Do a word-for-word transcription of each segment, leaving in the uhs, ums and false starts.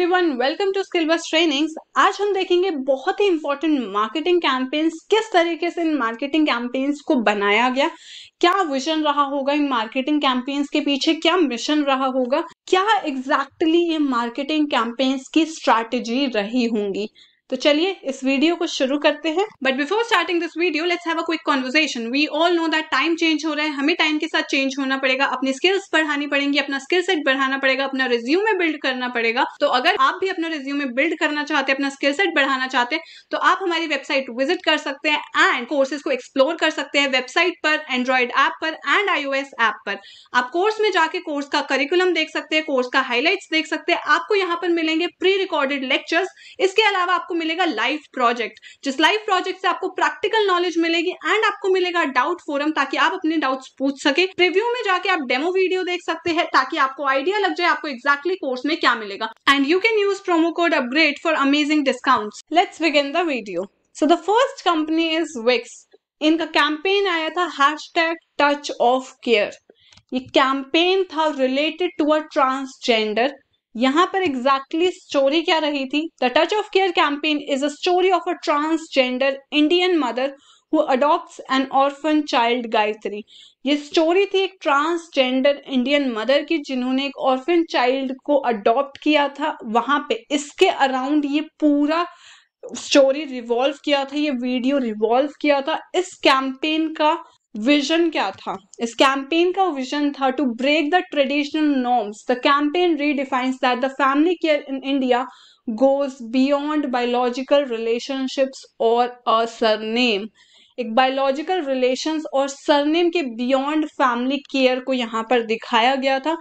Everyone, welcome to Skillbus trainings. आज हम देखेंगे बहुत ही इंपॉर्टेंट मार्केटिंग कैंपेन्स, किस तरीके से इन मार्केटिंग कैंपेन्स को बनाया गया, क्या विजन रहा होगा इन मार्केटिंग कैंपेन्स के पीछे, क्या मिशन रहा होगा, क्या एग्जैक्टली exactly ये मार्केटिंग कैंपेन्स की स्ट्रैटेजी रही होंगी। तो चलिए इस वीडियो को शुरू करते हैं। But before starting this video let's have a quick conversation. We all know that time change हो रहा है, हमें टाइम के साथ चेंज होना पड़ेगा, अपनी स्किल्स बढ़ानी पड़ेंगी, अपना स्किल सेट बढ़ाना पड़ेगा, अपना रिज्यूमे बिल्ड करना पड़ेगा। तो अगर आप भी अपना रिज्यूमे बिल्ड करना चाहते हैं, अपना स्किल सेट बढ़ाना चाहते हैं, तो आप हमारी वेबसाइट विजिट कर सकते हैं एंड कोर्सेज को एक्सप्लोर कर सकते हैं वेबसाइट पर, एंड्रॉइड ऐप पर एंड आईओएस ऐप पर। आप कोर्स में जाके कोर्स का करिकुलम देख सकते हैं, कोर्स का हाईलाइट्स देख सकते हैं। आपको यहाँ पर मिलेंगे प्री रिकॉर्डेड लेक्चर्स, इसके अलावा आपको मिलेगा लाइव प्रोजेक्ट, जिस लाइव प्रोजेक्ट से आपको प्रैक्टिकल नॉलेज मिलेगी एंड आपको मिलेगा डाउट फोरम ताकि आप अपने डाउट्स पूछ सके। प्रीव्यू में जाके आप डेमो वीडियो देख सकते हैं ताकि आपको आइडिया लग जाए आपको एग्जैक्टली कोर्स में क्या मिलेगा। And you can use promo code upgrade for amazing discounts. Let's begin the video. So the first company is Vicks. इनका कैंपेन आया था हैशटैग टच ऑफ केयर। ये कैंपेन था रिलेटेड टू अ ट्रांसजेंडर। यहाँ पर एग्जैक्टली स्टोरी क्या रही थी? The touch of care campaign is a story of a transgender Indian mother who adopts an orphan child Gayatri. ये स्टोरी थी एक ट्रांसजेंडर इंडियन मदर की जिन्होंने एक ऑर्फन चाइल्ड को अडॉप्ट किया था। वहां पे इसके अराउंड ये पूरा स्टोरी रिवॉल्व किया था, ये वीडियो रिवॉल्व किया था। इस कैंपेन का विजन क्या था? इस कैंपेन का विजन था to break the traditional norms. The campaign redefines that the family care in India goes beyond biological relationships और अ सरनेम। एक बायोलॉजिकल रिलेशंस और सरनेम के बियॉन्ड फैमिली केयर को यहाँ पर दिखाया गया था।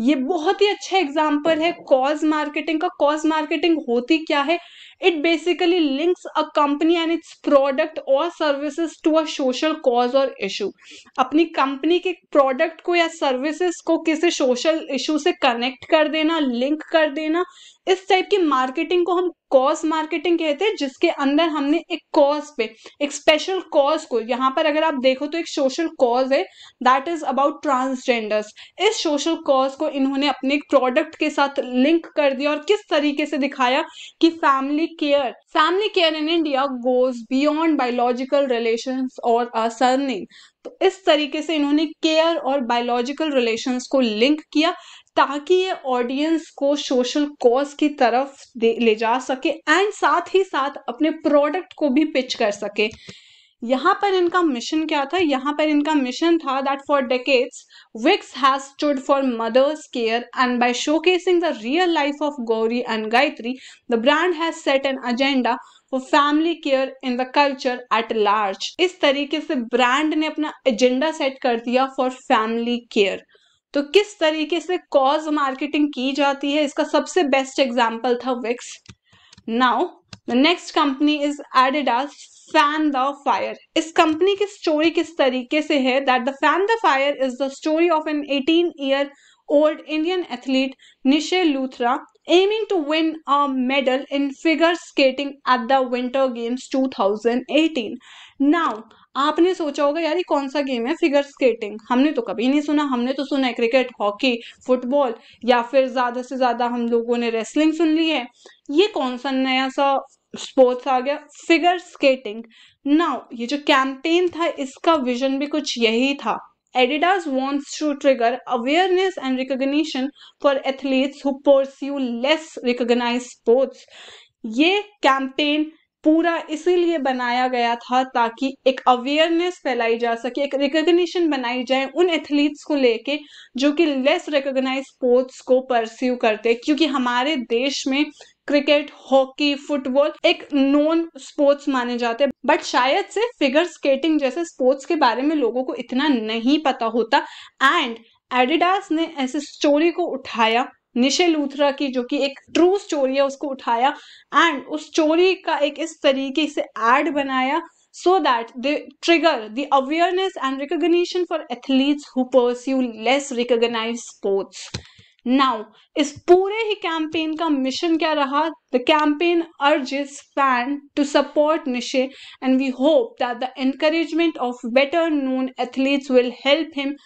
ये बहुत ही अच्छा एग्जाम्पल है कॉज मार्केटिंग का। कॉज मार्केटिंग होती क्या है? It basically links a company and its product और services to a social cause और इशू। अपनी कंपनी के प्रोडक्ट को या सर्विसेज को किसी सोशल इशू से कनेक्ट कर देना, लिंक कर देना, इस टाइप की मार्केटिंग को हम कॉज मार्केटिंग कहते हैं, जिसके अंदर हमने एक कॉज पे, एक स्पेशल कॉज को, यहाँ पर अगर आप देखो तो एक सोशल कॉज है दैट इज अबाउट ट्रांसजेंडर्स। इस सोशल कॉज को इन्होंने अपने प्रोडक्ट के साथ लिंक कर दिया और किस तरीके से दिखाया कि family care family care in India goes beyond biological relations और अ सरनेम। तो इस तरीके से इन्होंने केयर और बायोलॉजिकल रिलेशंस को लिंक किया ताकि ये ऑडियंस को सोशल कॉज की तरफ ले जा सके एंड साथ ही साथ अपने प्रोडक्ट को भी पिच कर सके। यहाँ पर इनका मिशन क्या था? यहाँ पर इनका मिशन था that for decades Vicks has stood for mothers care and by showcasing the real life of Gauri and Gayatri the brand has set an agenda for family care in the culture at large. इस तरीके से brand ने अपना agenda set कर दिया for family care. तो किस तरीके से कॉज मार्केटिंग की जाती है, इसका सबसे बेस्ट एग्जाम्पल था Vicks. Now the next company is Adidas. Fan the fire. इस कंपनी की स्टोरी किस तरीके से है that the fan the fire is the story of an eighteen year old Indian athlete Nishe Luthra aiming to win a medal in figure skating at the Winter Games twenty eighteen. Now, आपने सोचा होगा यार ये कौन सा गेम है figure skating? हमने तो कभी नहीं सुना। हमने तो सुना है क्रिकेट, हॉकी, फुटबॉल या फिर ज्यादा से ज्यादा हम लोगों ने रेसलिंग सुन ली है। ये कौन सा नया सा स्पोर्ट्स आ गया? Figure skating. नाउ ये जो कैंपेन था इसका विजन भी कुछ यही था। Adidas wants to trigger awareness and recognition for athletes who pursue less recognized sports. ये campaign पूरा इसीलिए बनाया गया था ताकि एक अवेयरनेस फैलाई जा सके, एक रिकग्निशन बनाई जाए उन एथलीट्स को लेके जो कि लेस रिकग्नाइज स्पोर्ट्स को परस्यू करते हैं, क्योंकि हमारे देश में क्रिकेट, हॉकी, फुटबॉल एक नॉन स्पोर्ट्स माने जाते हैं, बट शायद से फिगर स्केटिंग जैसे स्पोर्ट्स के बारे में लोगों को इतना नहीं पता होता। एंड एडिडास ने ऐसे स्टोरी को उठाया, निशे लूथरा की जो कि एक ट्रू स्टोरी है उसको उठाया एंड उस स्टोरी का एक इस तरीके से एड बनाया so that they trigger the awareness and recognition for athletes who pursue less recognized sports. Now, इस पूरे ही कैंपेन का मिशन क्या रहा? The campaign urges fans to support Nishay and we hope that the encouragement of better known athletes will help him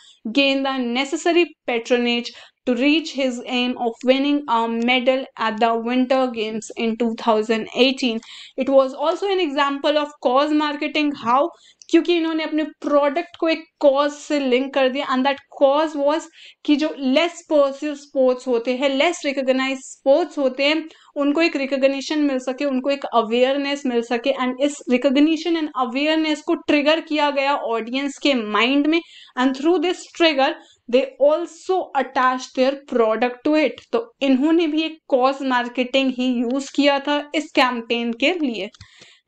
gain the necessary patronage to reach his aim of winning a medal at the Winter Games in two thousand eighteen. It was also an example of cause marketing, how क्योंकि इन्होंने अपने product को एक cause से link कर दिया, and that cause was कि जो लेस परसिव स्पोर्ट्स होते हैं, लेस रिकॉग्नाइज्ड स्पोर्ट्स होते हैं, उनको एक रिकॉग्निशन मिल सके, उनको एक अवेयरनेस मिल सके, एंड इस रिकॉग्निशन एंड अवेयरनेस को ट्रिगर किया गया ऑडियंस के माइंड में, and through this trigger they also attach their product to it. तो इन्होंने भी एक कॉज मार्केटिंग ही यूज किया था इस कैंपेन के लिए.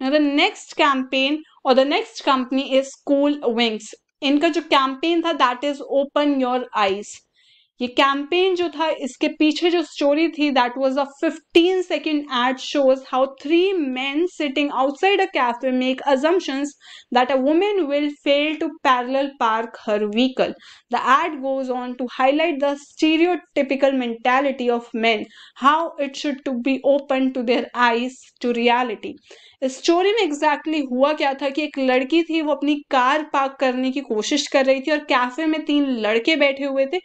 Now the next campaign or the next company is Cool Winx. इनका जो campaign था that is Open Your Eyes. ये campaign जो था इसके पीछे जो story थी that was a fifteen second ad shows how three men sitting outside a cafe make assumptions that a woman will fail to parallel park her vehicle. The ad goes on to highlight the stereotypical mentality of men, how it should to be open to their eyes to reality. इस story में exactly exactly हुआ क्या था कि एक लड़की थी, वो अपनी कार पार्क करने की कोशिश कर रही थी और कैफे में तीन लड़के बैठे हुए थे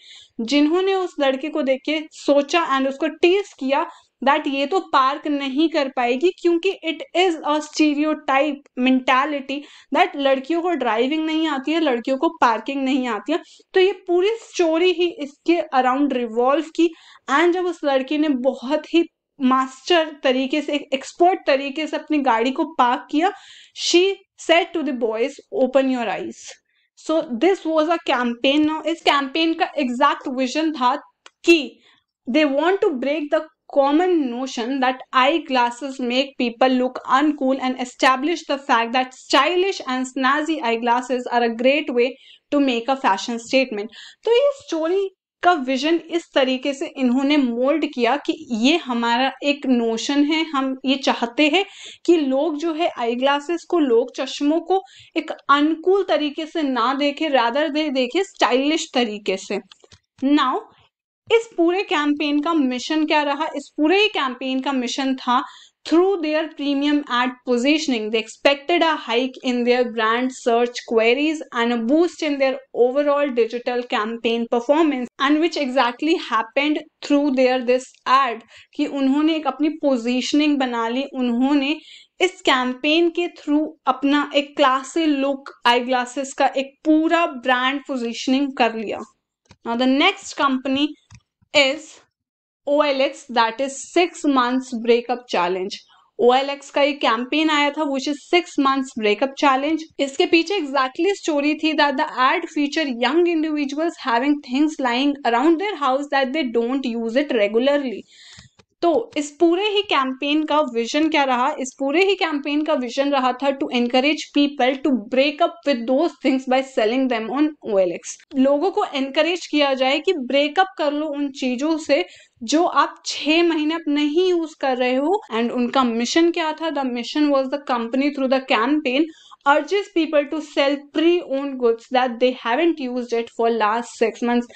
जिन्होंने उस लड़के को देख के सोचा एंड उसको टीज किया दैट ये तो पार्क नहीं कर पाएगी, क्योंकि it is a stereotype mentality that लड़कियों को ड्राइविंग नहीं आती है, लड़कियों को पार्किंग नहीं आती है. तो ये पूरी स्टोरी ही इसके अराउंड रिवॉल्व की, एंड जब उस लड़की ने बहुत ही मास्टर तरीके से, एक एक्सपर्ट तरीके से अपनी गाड़ी को पार्क किया, she said to the boys open your eyes. So this was a campaign. Now इस कैंपेन का एग्जैक्ट विजन था कि they want to break the common notion that eyeglasses make people look uncool and establish the fact that stylish and snazzy eyeglasses are a great way to make a fashion statement. तो ये story का vision इस तरीके से इन्होंने mould किया कि ये हमारा एक नोशन है, हम ये चाहते हैं कि लोग जो है आई ग्लासेस को, लोग चश्मों को एक अनकूल तरीके से ना देखें, रादर दे देखें स्टाइलिश तरीके से. नाउ इस पूरे कैंपेन का मिशन क्या रहा? इस पूरे ही कैंपेन का मिशन था through their premium ad positioning they expected a hike in their brand search queries and a boost in their overall digital campaign performance, and which exactly happened through their this ad कि उन्होंने एक अपनी positioning बना ली, उन्होंने इस campaign के through अपना एक क्लासी लुक, आई ग्लासेस का एक पूरा ब्रांड पोजिशनिंग कर लिया. Now the next company is O L X, that is six months breakup challenge. O L X का ये कैंपेन आया था which is six months breakup challenge. इसके पीछे exactly story थी that the ad featured young individuals having things lying around their house that they don't use it regularly. तो इस पूरे ही कैंपेन का विजन क्या रहा? इस पूरे ही कैंपेन का विजन रहा था to encourage people to break up with those things by selling them on O L X. लोगों को एनकरेज किया जाए कि ब्रेकअप कर लो उन चीजों से जो आप छह महीने आप नहीं यूज कर रहे हो. एंड उनका मिशन क्या था? The mission was the company through the campaign urges people to sell pre-owned goods that they haven't used it for last six months.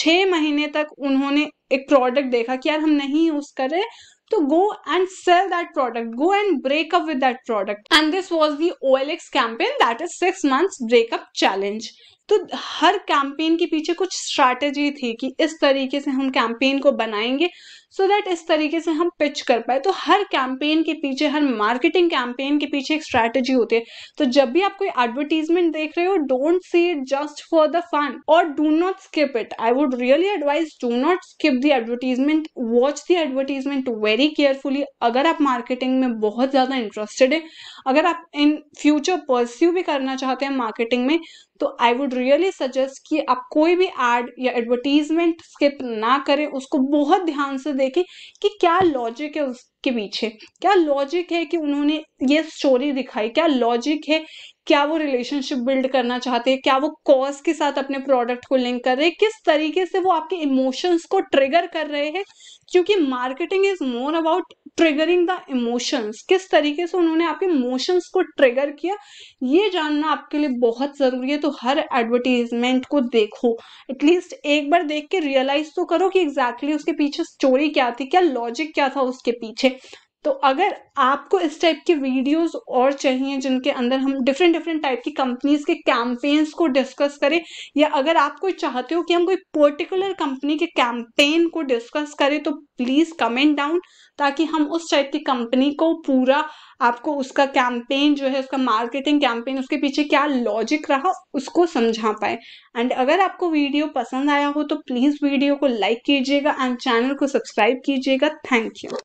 छह महीने तक उन्होंने एक प्रोडक्ट देखा कि यार हम नहीं यूज कर रहे, तो go and sell that product, go and break up with that product. And this was the O L X campaign, that is six months breakup challenge. तो हर कैंपेन के पीछे कुछ स्ट्रैटेजी थी कि इस तरीके से हम कैंपेन को बनाएंगे सो दैट इस तरीके से हम पिच कर पाए. तो हर कैंपेन के पीछे, हर मार्केटिंग कैंपेन के पीछे एक स्ट्रैटेजी होती है. तो जब भी आप कोई एडवर्टीजमेंट देख रहे हो, don't see it just for the fun और do not skip it. I would really advise do not skip the advertisement, watch the advertisement very carefully अगर आप मार्केटिंग में बहुत ज़्यादा इंटरेस्टेड है, अगर आप इन फ्यूचर परस्यू भी करना चाहते हैं मार्केटिंग में. तो आई वुड रियली सजेस्ट कि आप कोई भी एड या एडवर्टीजमेंट स्किप ना करें, उसको बहुत ध्यान से देखें कि क्या लॉजिक है उसके पीछे, क्या लॉजिक है कि उन्होंने ये स्टोरी दिखाई, क्या लॉजिक है, क्या वो रिलेशनशिप बिल्ड करना चाहते हैं, क्या वो कॉज के साथ अपने प्रोडक्ट को लिंक कर रहे हैं, किस तरीके से वो आपके इमोशंस को ट्रिगर कर रहे हैं, क्योंकि marketing is more about triggering the emotions. किस तरीके से उन्होंने आपके इमोशंस को ट्रिगर किया, ये जानना आपके लिए बहुत ज़रूरी है. तो हर एडवर्टीजमेंट को देखो, एटलीस्ट एक बार देख के रियलाइज तो करो कि एग्जैक्टली उसके पीछे स्टोरी क्या थी, क्या लॉजिक क्या था उसके पीछे. तो अगर आपको इस टाइप के वीडियोस और चाहिए जिनके अंदर हम डिफरेंट डिफरेंट टाइप की कंपनीज के कैंपेन्स को डिस्कस करें, या अगर आप कोई चाहते हो कि हम कोई पर्टिकुलर कंपनी के कैंपेन को डिस्कस करें, तो प्लीज़ कमेंट डाउन, ताकि हम उस टाइप की कंपनी को पूरा आपको उसका कैंपेन जो है, उसका मार्केटिंग कैंपेन, उसके पीछे क्या लॉजिक रहा उसको समझा पाए। एंड अगर आपको वीडियो पसंद आया हो तो प्लीज़ वीडियो को लाइक कीजिएगा एंड चैनल को सब्सक्राइब कीजिएगा। Thank you.